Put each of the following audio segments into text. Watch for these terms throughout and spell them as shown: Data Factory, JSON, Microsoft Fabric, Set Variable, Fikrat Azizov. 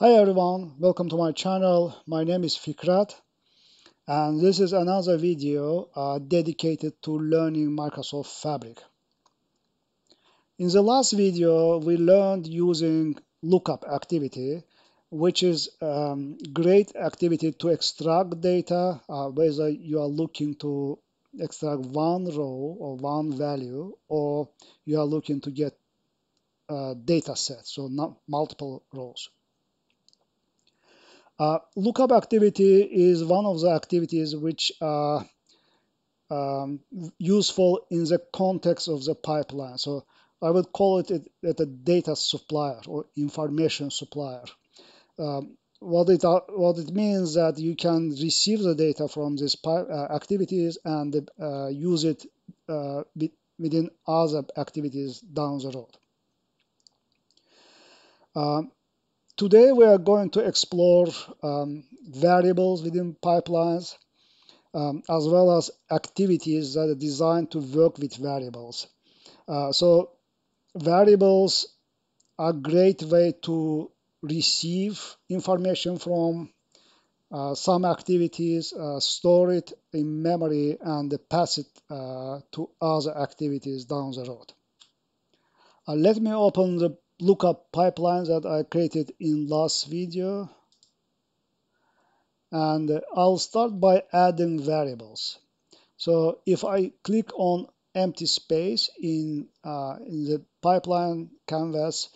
Hi everyone, welcome to my channel. My name is Fikrat and this is another video dedicated to learning Microsoft Fabric. In the last video we learned using lookup activity, which is a great activity to extract data, whether you are looking to extract one row or one value, or you are looking to get a data set, so not multiple rows. Lookup activity is one of the activities which are useful in the context of the pipeline. So I would call it a data supplier or information supplier. What it means that you can receive the data from these activities and use it within other activities down the road. Today we are going to explore variables within pipelines as well as activities that are designed to work with variables. So variables are a great way to receive information from some activities, store it in memory and pass it to other activities down the road. Let me open the lookup pipelines that I created in last video, and I'll start by adding variables. So if I click on empty space in the pipeline canvas,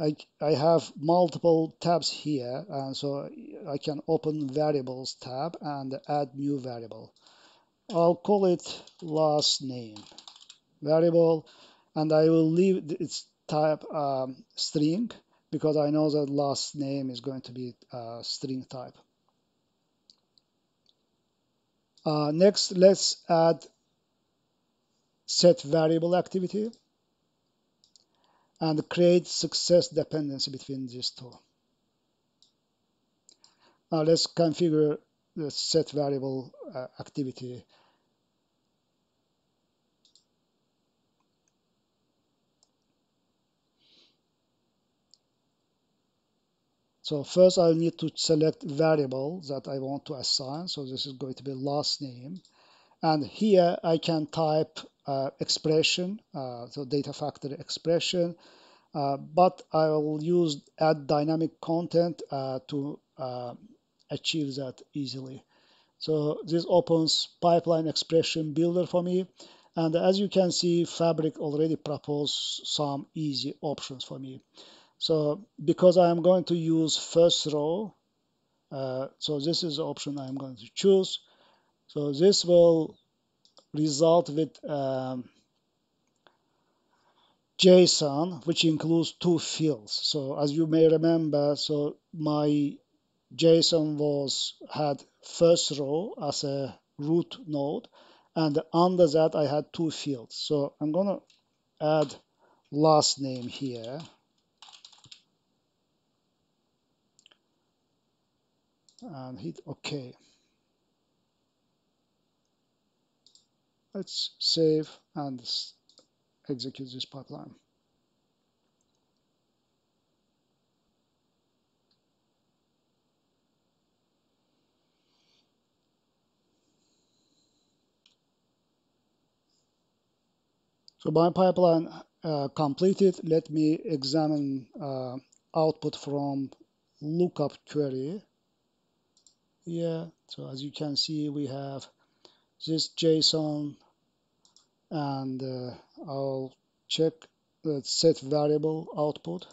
I have multiple tabs here, and so I can open variables tab and add new variable. I'll call it last name variable, and I will leave its type string because I know that last name is going to be string type. Next, let's add set variable activity and create success dependency between these two. Now let's configure the set variable activity. So first I'll need to select variable that I want to assign. So this is going to be last name. And here I can type expression, so data factory expression, but I will use add dynamic content to achieve that easily. So this opens pipeline expression builder for me. And as you can see, Fabric already proposed some easy options for me. So because I am going to use first row, so this is the option I'm going to choose. So this will result with JSON, which includes two fields. So as you may remember, so my JSON had first row as a root node, and under that I had two fields. So I'm gonna add last name here. And hit OK. Let's save and execute this pipeline. So my pipeline completed. Let me examine output from lookup query. Yeah, so as you can see, we have this JSON, and I'll check the set variable output.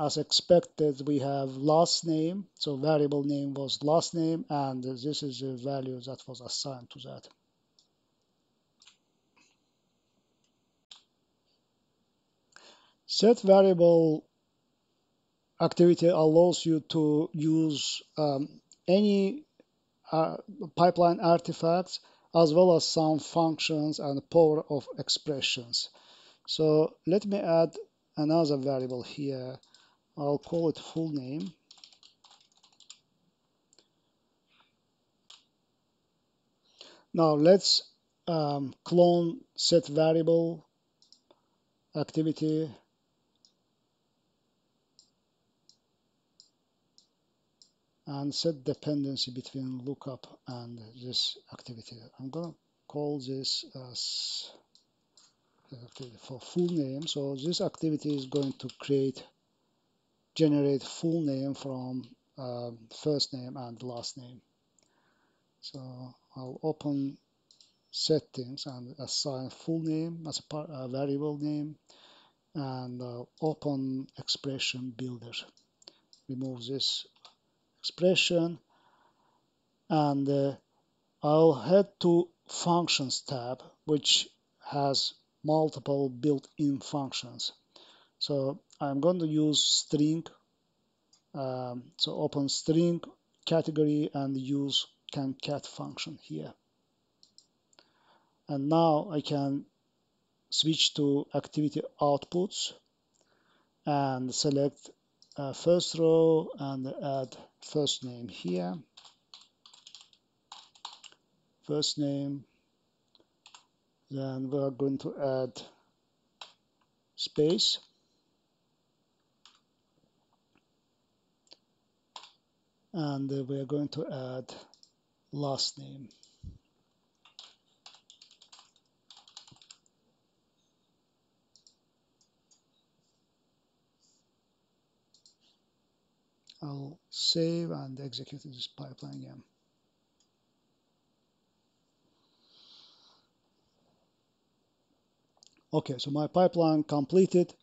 As expected, we have last name, so variable name was last name, and this is the value that was assigned to that. Set variable activity allows you to use any pipeline artifacts as well as some functions and power of expressions. So let me add another variable here. I'll call it full name. Now let's clone set variable activity and set dependency between lookup and this activity. I'm gonna call this as activity for full name. So this activity is going to generate full name from first name and last name. So I'll open settings and assign full name as a variable name, and open expression builder. Remove this expression, and I'll head to functions tab, which has multiple built-in functions. So I'm going to use string. So open string category and use concat function here. And now I can switch to activity outputs and select first row and add first name here. First name. Then we are going to add space. And we are going to add last name. I'll save and execute this pipeline again. Okay, so my pipeline completed.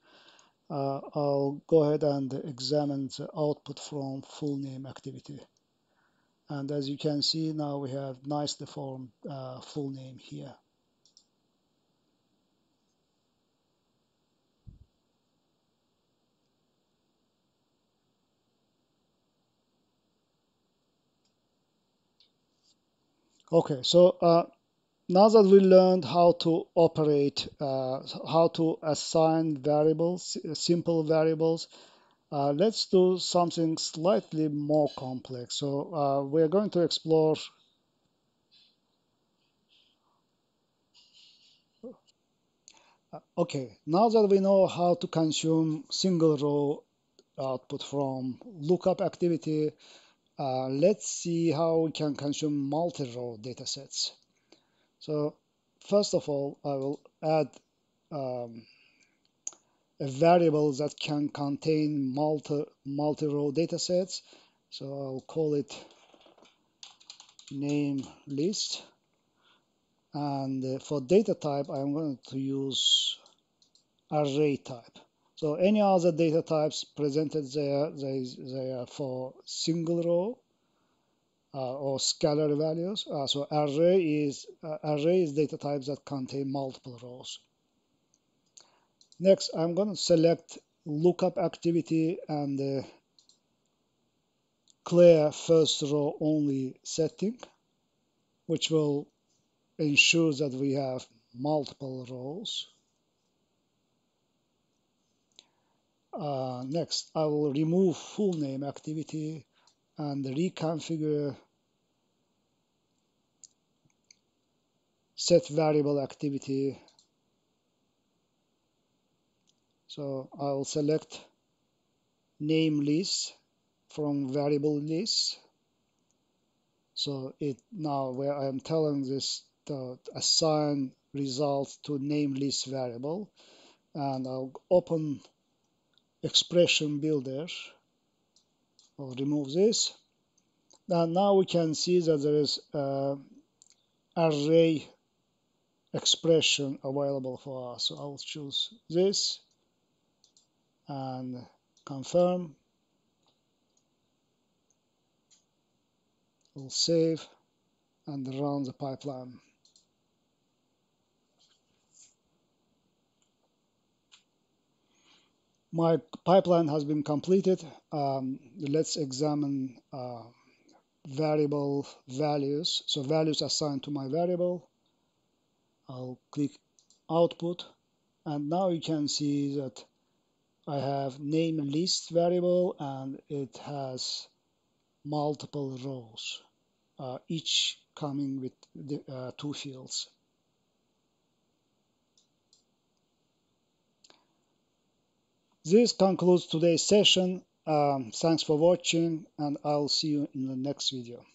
I'll go ahead and examine the output from full name activity. And as you can see, now we have nicely formed full name here. Okay, so now that we learned how to operate, how to assign variables, simple variables, let's do something slightly more complex. So we're going to explore. Okay, now that we know how to consume single row output from lookup activity, let's see how we can consume multi-row datasets. So first of all, I will add a variable that can contain multi-row datasets. So I'll call it name list. And for data type, I'm going to use array type. So any other data types presented there, they are for single row or scalar values. So array is data types that contain multiple rows. Next, I'm going to select lookup activity and clear first row only setting, which will ensure that we have multiple rows. Next, I will remove full name activity and reconfigure set variable activity. So I will select name list from variable list. So it now where I am telling this to assign results to name list variable, and I'll open expression builder. I'll remove this, and now we can see that there is array expression available for us. So I'll choose this and confirm. We'll save and run the pipeline. My pipeline has been completed. Let's examine variable values. So values assigned to my variable. I'll click output, and now you can see that I have name list variable, and it has multiple rows, each coming with the, 2 fields. This concludes today's session. Thanks for watching, and I'll see you in the next video.